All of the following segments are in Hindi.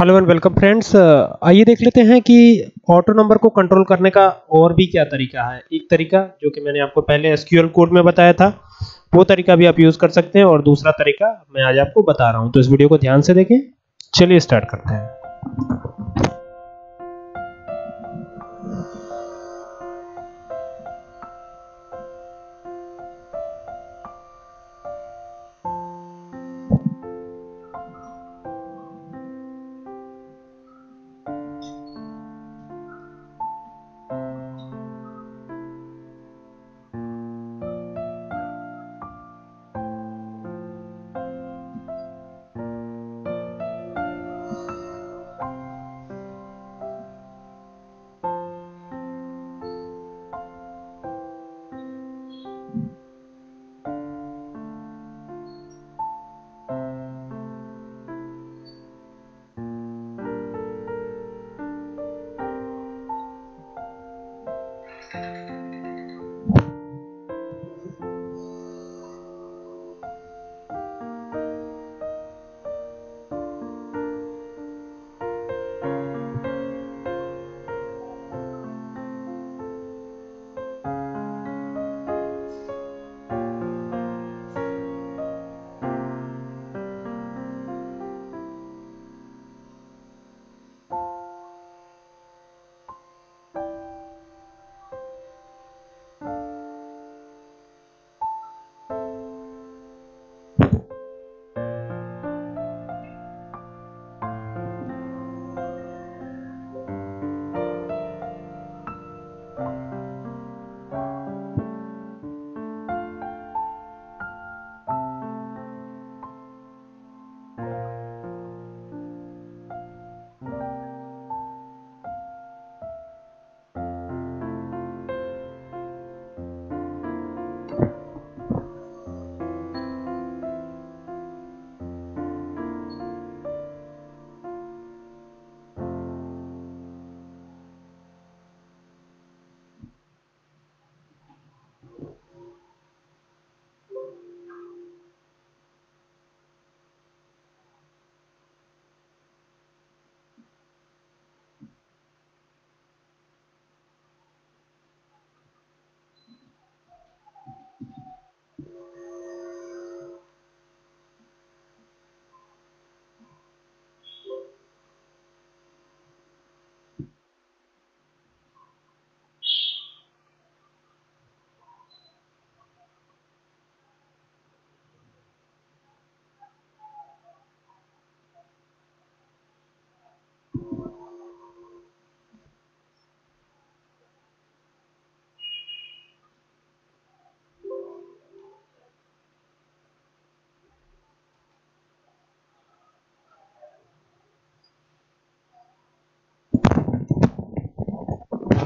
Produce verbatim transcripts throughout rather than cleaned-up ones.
हेलो एंड वेलकम फ्रेंड्स, आइए देख लेते हैं कि ऑटो नंबर को कंट्रोल करने का और भी क्या तरीका है। एक तरीका जो कि मैंने आपको पहले एसक्यूएल कोड में बताया था, वो तरीका भी आप यूज़ कर सकते हैं और दूसरा तरीका मैं आज आपको बता रहा हूं, तो इस वीडियो को ध्यान से देखें। चलिए स्टार्ट करते हैं।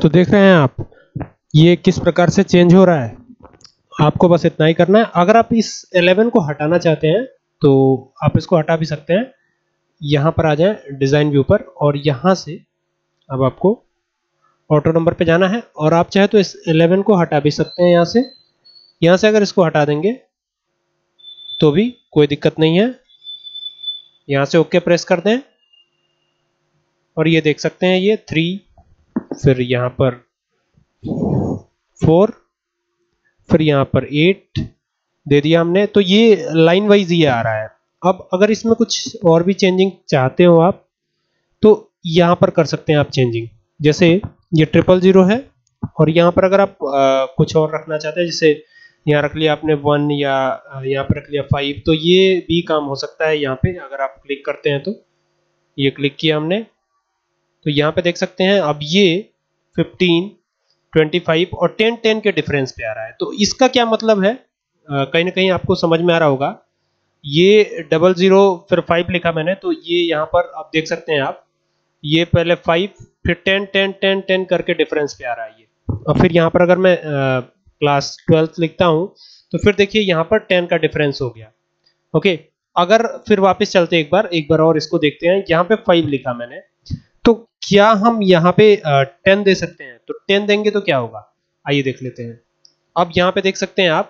तो देख रहे हैं आप ये किस प्रकार से चेंज हो रहा है। आपको बस इतना ही करना है। अगर आप इस ग्यारह को हटाना चाहते हैं तो आप इसको हटा भी सकते हैं। यहाँ पर आ जाएं डिज़ाइन व्यू पर और यहाँ से अब आपको ऑटो नंबर पे जाना है और आप चाहे तो इस ग्यारह को हटा भी सकते हैं। यहाँ से यहाँ से अगर इसको हटा देंगे तो भी कोई दिक्कत नहीं है। यहाँ से ओके प्रेस कर दें और ये देख सकते हैं ये थ्री, फिर यहाँ पर फोर, फिर यहाँ पर एट दे दिया हमने। तो ये लाइन वाइज ये आ रहा है। अब अगर इसमें कुछ और भी चेंजिंग चाहते हो आप तो यहाँ पर कर सकते हैं आप चेंजिंग। जैसे ये ट्रिपल जीरो है और यहाँ पर अगर आप आ, कुछ और रखना चाहते हैं, जैसे यहाँ रख लिया आपने वन या यहाँ पर रख लिया फाइव, तो ये भी काम हो सकता है। यहाँ पे अगर आप क्लिक करते हैं तो ये क्लिक किया हमने तो यहाँ पे देख सकते हैं अब ये पंद्रह, पच्चीस और दस, दस के डिफरेंस पे आ रहा है। तो इसका क्या मतलब है कहीं ना कहीं आपको समझ में आ रहा होगा। ये डबल जीरो फिर फाइव लिखा मैंने तो ये यहाँ पर आप देख सकते हैं आप ये पहले फाइव फिर दस, दस, दस, दस करके डिफरेंस पे आ रहा है ये। और फिर यहाँ पर अगर मैं आ, क्लास ट्वेल्थ लिखता हूँ तो फिर देखिए यहाँ पर दस का डिफरेंस हो गया। ओके, अगर फिर वापस चलते एक बार एक बार और इसको देखते हैं। यहाँ पे फाइव लिखा मैंने तो क्या हम यहाँ पे टेन दे सकते हैं? तो टेन देंगे तो क्या होगा आइए देख लेते हैं। अब यहाँ पे देख सकते हैं आप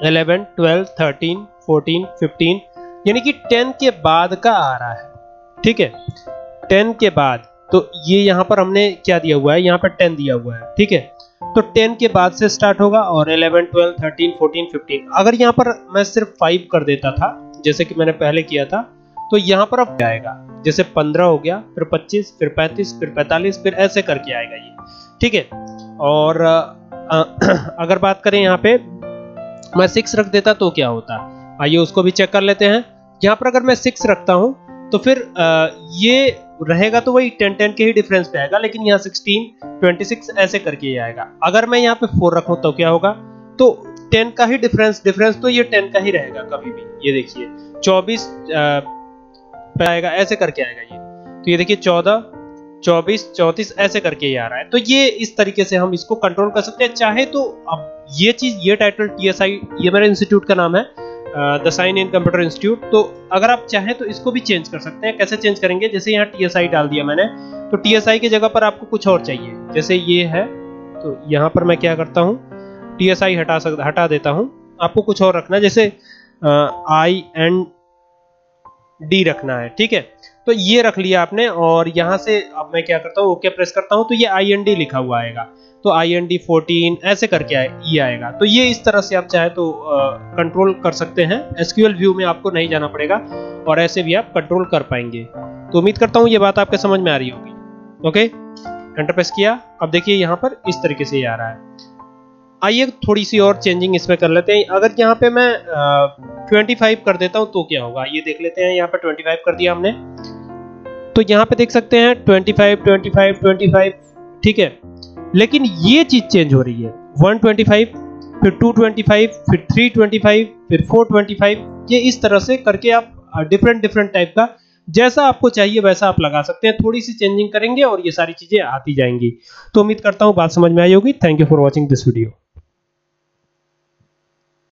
ग्यारह, बारह, तेरह, चौदह, पंद्रह यानी कि दस के बाद का आ रहा है। ठीक है। टेन के बाद तो ये यहाँ पर हमने क्या दिया हुआ है, यहाँ पर टेन दिया हुआ है, ठीक है। तो टेन के बाद से स्टार्ट होगा और eleven, twelve, thirteen, fourteen, fifteen. अगर यहाँ पर मैं सिर्फ फाइव कर देता था जैसे कि मैंने पहले किया था, तो यहाँ पर अब आएगा जैसे पंद्रह हो गया, फिर पच्चीस, फिर पैंतीस, फिर पैंतालीस, फिर ऐसे करके आएगा ये, ठीक है। और आ, आ, अगर बात करें यहाँ पे मैं सिक्स रख देता तो क्या होता, आइए उसको भी चेक कर लेते हैं। यहाँ पर अगर मैं सिक्स रखता हूँ तो फिर आ, ये रहेगा तो वही टेन टेन के ही डिफरेंस पे आएगा, लेकिन यहाँ सिक्सटीन, ट्वेंटी सिक्स ऐसे करके आएगा। अगर मैं यहाँ पे फोर रखूँ तो क्या होगा, तो टेन का ही डिफरेंस डिफरेंस तो ये टेन का ही रहेगा कभी भी। ये देखिए चौबीस पे आएगा, ऐसे करके आएगा ये, तो ये देखिए चौदह, चौबीस, चौंतीस ऐसे करके ही आ रहा है। तो ये इस तरीके से हम इसको कंट्रोल कर सकते हैं चाहे तो। अब ये चीज, ये टाइटल टी एस आई, ये मेरे इंस्टीट्यूट का नाम है the sign in computer institute. तो अगर आप चाहें तो इसको भी चेंज कर सकते हैं। कैसे चेंज करेंगे, जैसे यहाँ टी एस आई डाल दिया मैंने, तो टी एस आई की जगह पर आपको कुछ और चाहिए। जैसे ये है तो यहाँ पर मैं क्या करता हूँ, टी एस आई हटा सकता हटा देता हूँ। आपको कुछ और रखना है, जैसे आई एंड डी रखना है, ठीक है। तो ये रख लिया आपने और यहाँ से अब मैं क्या करता हूँ, ओके प्रेस करता हूँ तो ये आई एन डी लिखा हुआ आएगा, तो आई एन डी फोर्टीन ऐसे करके ये आएगा। तो ये इस तरह से आप चाहे तो कंट्रोल कर सकते हैं। एस क्यू एल व्यू में आपको नहीं जाना पड़ेगा और ऐसे भी आप कंट्रोल कर पाएंगे। तो उम्मीद करता हूँ ये बात आपके समझ में आ रही होगी। ओके, एंटर प्रेस किया, अब देखिए यहाँ पर इस तरीके से आ रहा है। आइए थोड़ी सी और चेंजिंग इसमें कर लेते हैं। अगर यहाँ पे मैं ट्वेंटी फाइव कर देता हूँ तो क्या होगा, ये देख लेते हैं। यहाँ पर ट्वेंटी फाइव कर दिया हमने, तो यहाँ पे देख सकते हैं twenty five, twenty five, twenty five, ठीक है। लेकिन ये चीज चेंज हो रही है, वन ट्वेंटी फाइव, फिर टू ट्वेंटी फाइव, फिर थ्री ट्वेंटी फाइव, फिर फोर ट्वेंटी फाइव, ये इस तरह से करके आप डिफरेंट डिफरेंट टाइप का जैसा आपको चाहिए वैसा आप लगा सकते हैं। थोड़ी सी चेंजिंग करेंगे और ये सारी चीजें आती जाएंगी। तो उम्मीद करता हूँ बात समझ में आई होगी। Thank you for watching this video.